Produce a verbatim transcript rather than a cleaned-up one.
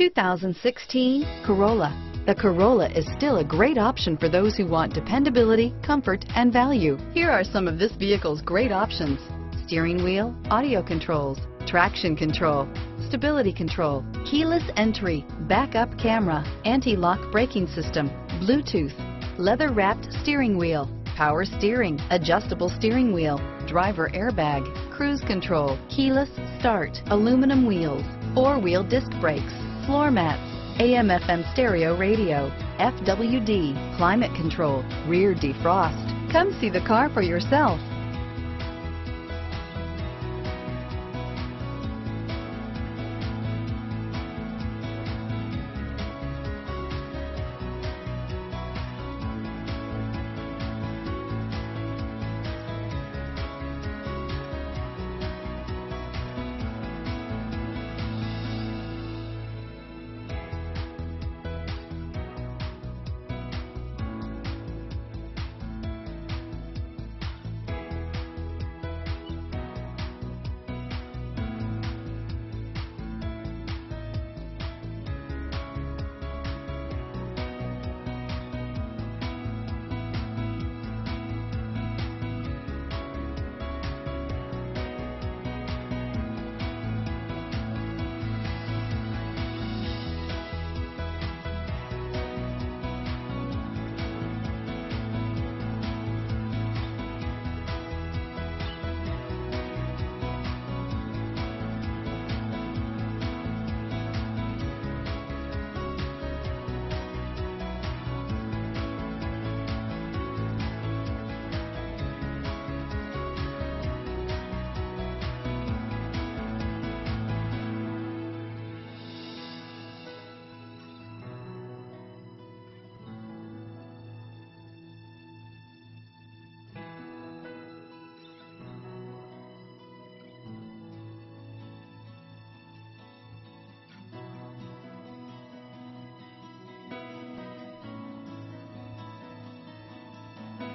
two thousand sixteen Corolla. The Corolla is still a great option for those who want dependability, comfort, and value. Here are some of this vehicle's great options: steering wheel audio controls, traction control, stability control, keyless entry, backup camera, anti-lock braking system, Bluetooth, leather-wrapped steering wheel, power steering, adjustable steering wheel, driver airbag, cruise control, keyless start, aluminum wheels, four-wheel disc brakes, floor mats, A M F M stereo radio, F W D, climate control, rear defrost. Come see the car for yourself.